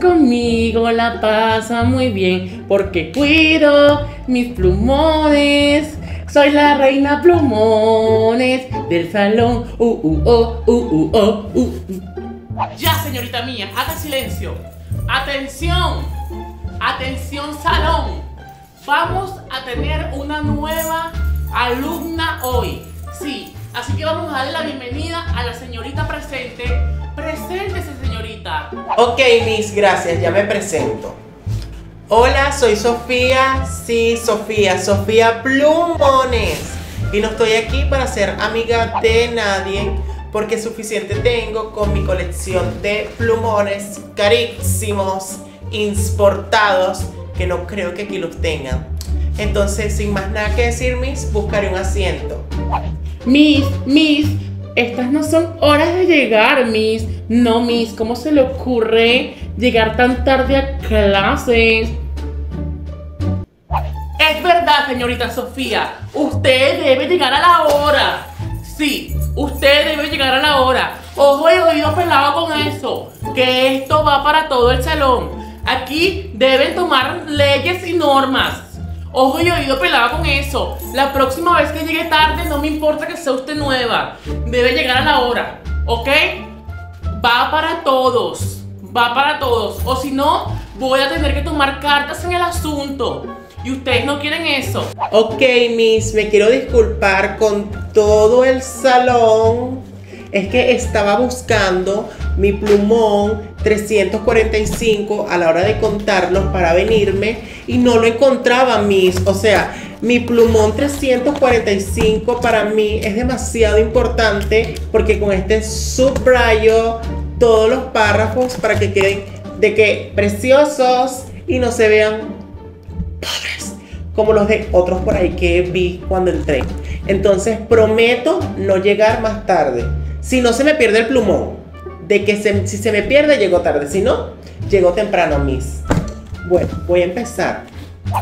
conmigo la pasa muy bien, porque cuido mis plumones. Soy la reina plumones del salón. Ya, señorita mía, haga silencio. Atención, atención salón. Vamos a tener una nueva alumna hoy. Sí, así que vamos a darle la bienvenida a la señorita presente. Preséntese, señorita. Ok, Miss, gracias, ya me presento. Hola, soy Sofía. Sí, Sofía, Sofía Plumones. Y no estoy aquí para ser amiga de nadie, porque suficiente tengo con mi colección de plumones carísimos, importados, que no creo que aquí los tengan. Entonces, sin más nada que decir, Miss, buscaré un asiento. Miss, estas no son horas de llegar, Miss. No, Miss, ¿cómo se le ocurre llegar tan tarde a clases? Es verdad, señorita Sofía, usted debe llegar a la hora. Sí, usted debe llegar a la hora. Ojo y oído pelado con eso, que esto va para todo el salón. Aquí deben tomar leyes y normas. Ojo y oído pelado con eso. La próxima vez que llegue tarde, no me importa que sea usted nueva, debe llegar a la hora, ¿ok? Va para todos, va para todos. O si no, voy a tener que tomar cartas en el asunto. Y ustedes no quieren eso. Ok, Miss, me quiero disculpar con todo el salón. Es que estaba buscando mi plumón 345 a la hora de contarlos para venirme y no lo encontraba, Miss. O sea, mi plumón 345 para mí es demasiado importante, porque con este subrayo todos los párrafos para que queden de que preciosos y no se vean pobres como los de otros por ahí que vi cuando entré. Entonces prometo no llegar más tarde. Si no, se me pierde el plumón. Si se me pierde, llego tarde. Si no, llego temprano, Miss. Bueno, voy a empezar.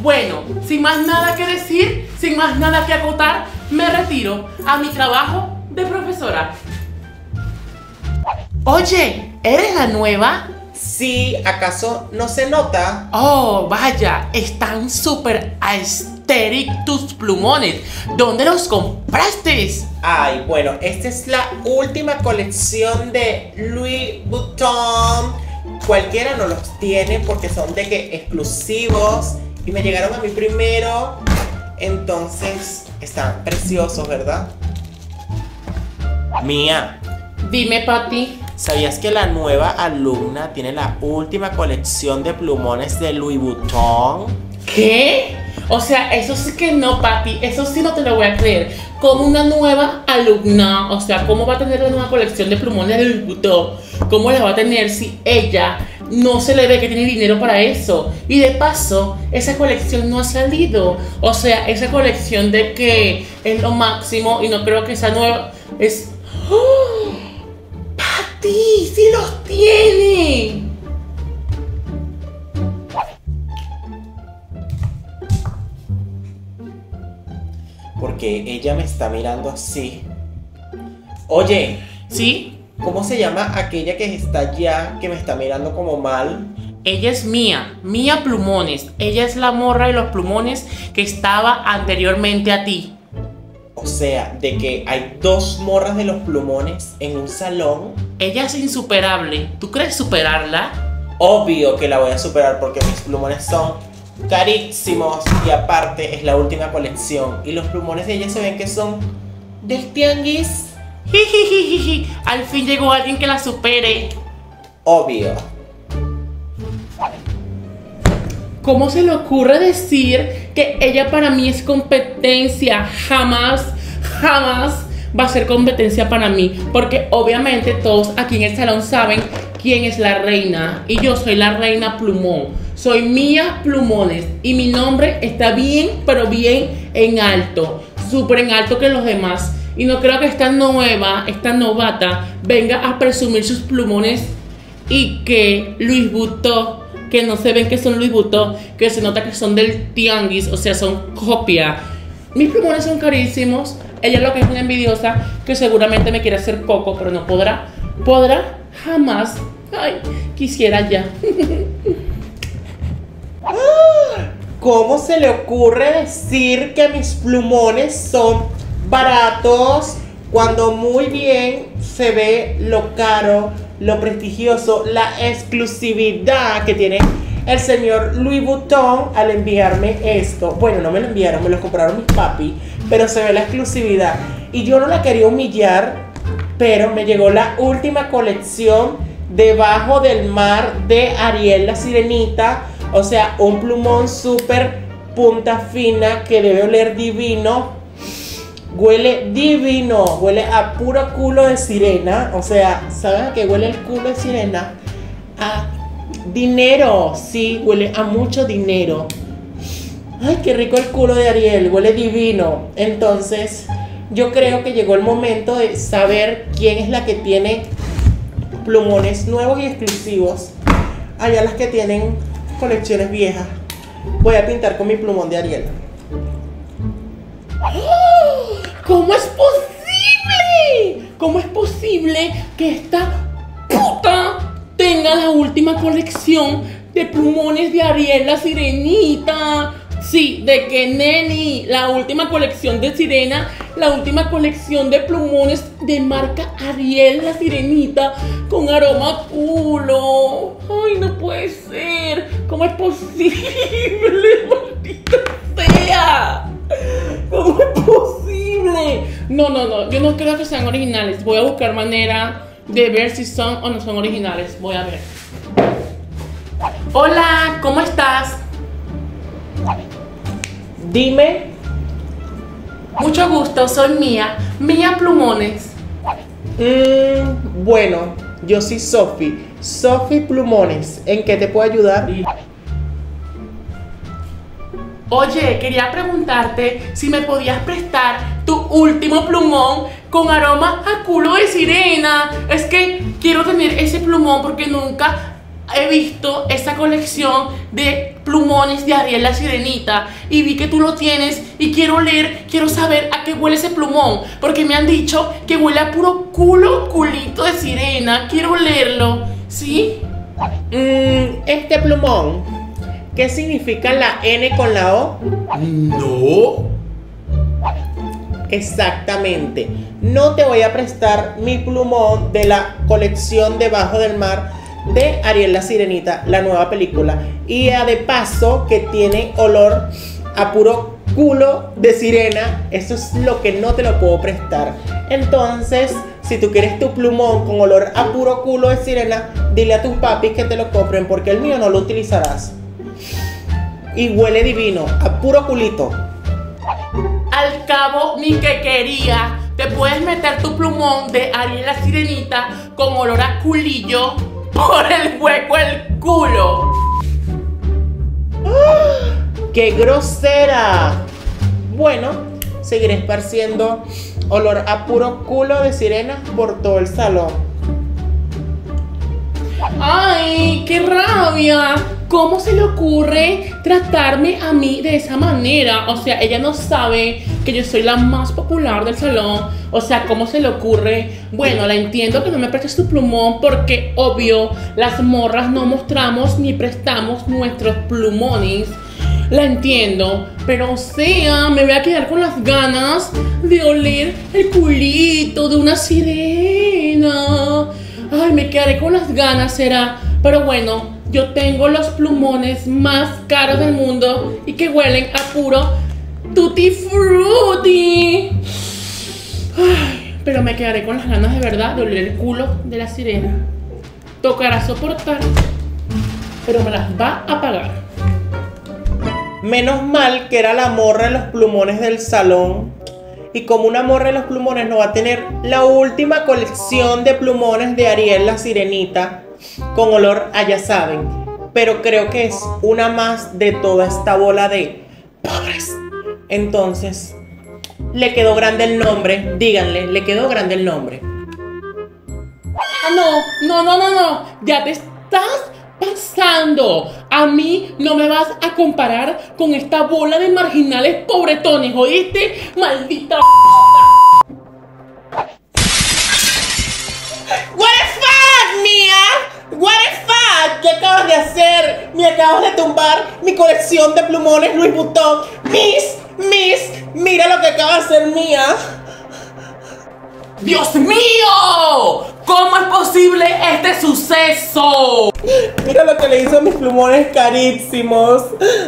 Bueno, sin más nada que decir, sin más nada que acotar, me retiro a mi trabajo de profesora. Oye, ¿eres la nueva? Sí, ¿acaso no se nota? Oh, vaya, están súper aesthetic tus plumones. ¿Dónde los compraste? Ay, bueno, esta es la última colección de Louis Vuitton. Cualquiera no los tiene porque son de que exclusivos. Y me llegaron a mí primero. Entonces, están preciosos, ¿verdad? Mía. Dime, Pati. ¿Sabías que la nueva alumna tiene la última colección de plumones de Louis Vuitton? ¿Qué? O sea, eso sí que no, Pati. Eso sí no te lo voy a creer. Como una nueva alumna, o sea, ¿cómo va a tener una nueva colección de plumones de Louis Vuitton? ¿Cómo la va a tener si ella no se le ve que tiene dinero para eso? Y de paso, esa colección no ha salido. O sea, esa colección de que es lo máximo y no creo que esa nueva es... ¡Oh! ¡Sí! ¡Sí los tiene! Porque ella me está mirando así. Oye. ¿Sí? ¿Cómo se llama aquella que está allá, que me está mirando como mal? Ella es Mia, Mia Plumones. Ella es la morra de los plumones que estaba anteriormente a ti. O sea, de que hay dos morras de los plumones en un salón. Ella es insuperable. ¿Tú crees superarla? Obvio que la voy a superar, porque mis plumones son carísimos. Y aparte es la última colección. Y los plumones de ella se ven que son del tianguis. Jijijiji. Al fin llegó alguien que la supere. Obvio. ¿Cómo se le ocurre decir que ella para mí es competencia? Jamás, jamás va a ser competencia para mí. Porque obviamente todos aquí en el salón saben quién es la reina. Y yo soy la reina plumón. Soy Mia Plumones. Y mi nombre está bien, pero bien en alto. Súper en alto que los demás. Y no creo que esta nueva, esta novata, venga a presumir sus plumones y que Louis Vuitton, que no se ven que son Louis Vuitton, que se nota que son del tianguis, o sea, son copia. Mis plumones son carísimos. Ella lo que es una envidiosa, que seguramente me quiere hacer poco, pero no podrá jamás Ay, quisiera ya. ¿Cómo se le ocurre decir que mis plumones son baratos cuando muy bien se ve lo caro, lo prestigioso, la exclusividad que tiene el señor Louis Vuitton al enviarme esto? Bueno, no me lo enviaron, me lo compraron mis papi, pero se ve la exclusividad. Y yo no la quería humillar, pero me llegó la última colección de Bajo del Mar de Ariel, la sirenita. O sea, un plumón súper punta fina que debe oler divino. Huele divino, huele a puro culo de sirena. O sea, ¿saben a qué huele el culo de sirena? A dinero, sí, huele a mucho dinero. Ay, qué rico el culo de Ariel, huele divino. Entonces, yo creo que llegó el momento de saber quién es la que tiene plumones nuevos y exclusivos. Allá las que tienen colecciones viejas. Voy a pintar con mi plumón de Ariel. ¿Cómo es posible? ¿Cómo es posible que esta puta tenga la última colección de plumones de Ariel, la sirenita? Sí, de que neni, la última colección de sirena, la última colección de plumones de marca Ariel, la sirenita, con aroma a culo. Ay, no puede ser. ¿Cómo es posible, maldita sea? ¿Cómo es posible? No, no, no, yo no creo que sean originales. Voy a buscar manera de ver si son o no son originales. Voy a ver. Hola, ¿cómo estás? Dime. Mucho gusto, soy Mia, Mia Plumones. Bueno, yo soy Sofía, Sofía Plumones. ¿En qué te puedo ayudar? Oye, quería preguntarte si me podías prestar tu último plumón con aroma a culo de sirena. Es que quiero tener ese plumón porque nunca he visto esta colección de plumones de Ariel la sirenita y vi que tú lo tienes y quiero leer, quiero saber a qué huele ese plumón, porque me han dicho que huele a puro culo, culito de sirena. Quiero leerlo, ¿sí? Este plumón, ¿qué significa la N con la O? No. Exactamente, no te voy a prestar mi plumón de la colección de Bajo del Mar de Ariel la sirenita, la nueva película, y de paso que tiene olor a puro culo de sirena. Eso es lo que no te lo puedo prestar. Entonces, si tú quieres tu plumón con olor a puro culo de sirena, dile a tus papis que te lo compren, porque el mío no lo utilizarás y huele divino, a puro culito. Al cabo ni que quería, te puedes meter tu plumón de Ariel la sirenita con olor a culillo por el hueco el culo. ¡Qué grosera! Bueno, seguiré esparciendo olor a puro culo de sirena por todo el salón. ¡Ay, qué rabia! ¿Cómo se le ocurre tratarme a mí de esa manera? O sea, ella no sabe que yo soy la más popular del salón. O sea, ¿cómo se le ocurre? Bueno, la entiendo que no me prestes tu plumón porque, obvio, las morras no mostramos ni prestamos nuestros plumones. La entiendo, pero o sea, me voy a quedar con las ganas de oler el culito de una sirena. Ay, me quedaré con las ganas, será. Pero bueno, yo tengo los plumones más caros del mundo y que huelen a puro tutti frutti. Ay, pero me quedaré con las ganas de verdad de oler el culo de la sirena. Tocará soportar, pero me las va a pagar. Menos mal que era la morra de los plumones del salón. Y como una morra de los plumones no va a tener la última colección de plumones de Ariel la sirenita con olor a ya saben, pero creo que es una más de toda esta bola de pobres. Entonces, le quedó grande el nombre. Díganle, le quedó grande el nombre. Ah, no, no, no, no, no. Ya te estás pasando. A mí no me vas a comparar con esta bola de marginales pobretones, ¿oíste? Maldita. What the fuck, Mia? de hacer. Me acabas de tumbar mi colección de plumones Louis Vuitton. Miss, mira lo que acaba de hacer Mía. ¡Dios mío! ¿Cómo es posible este suceso? Mira lo que le hizo a mis plumones carísimos.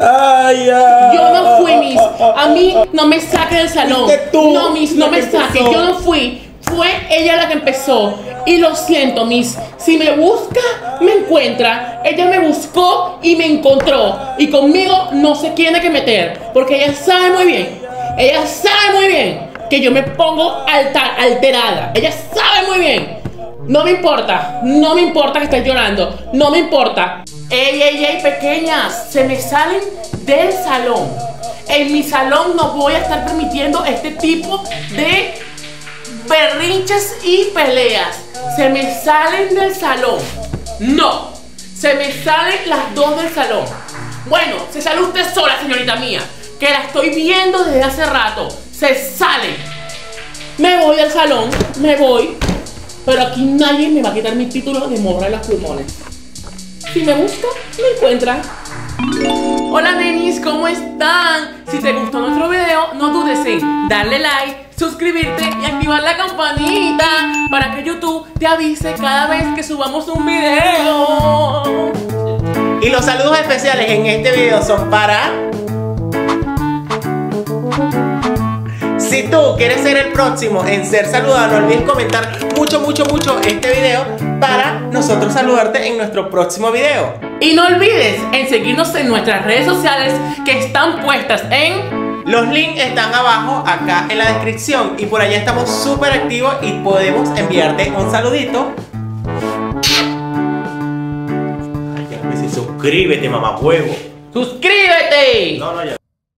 Ay, ay. Yo no fui, Miss. A mí no me saque del salón. Tú, no, Miss, no me saque. Yo no fui. Fue ella la que empezó. Y lo siento, Miss. Si me busca, me encuentra. Ella me buscó y me encontró. Y conmigo no se tiene que meter. Porque ella sabe muy bien. Ella sabe muy bien que yo me pongo alterada. Ella sabe muy bien. No me importa. No me importa que estés llorando. No me importa. Ey, pequeñas. Se me salen del salón. En mi salón no voy a estar permitiendo este tipo de berrinches y peleas. Se me salen del salón. No. Se me salen las dos del salón. Bueno, se sale usted sola, señorita Mía, que la estoy viendo desde hace rato. Se sale. Me voy del salón, me voy. Pero aquí nadie me va a quitar mi título de morra de las plumones. Si me busca, me encuentra. Hola nenis, ¿cómo están? Si te gustó nuestro video, no dudes en darle like, suscribirte y activar la campanita para que YouTube te avise cada vez que subamos un video. Y los saludos especiales en este video son para... Si tú quieres ser el próximo en ser saludado, no olvides comentar mucho este video para nosotros saludarte en nuestro próximo video. Y no olvides en seguirnos en nuestras redes sociales que están puestas en... Los links están abajo, acá en la descripción. Y por allá estamos súper activos y podemos enviarte un saludito. Ay, ya me dice, suscríbete, mamá huevo. ¡Suscríbete! No, ya.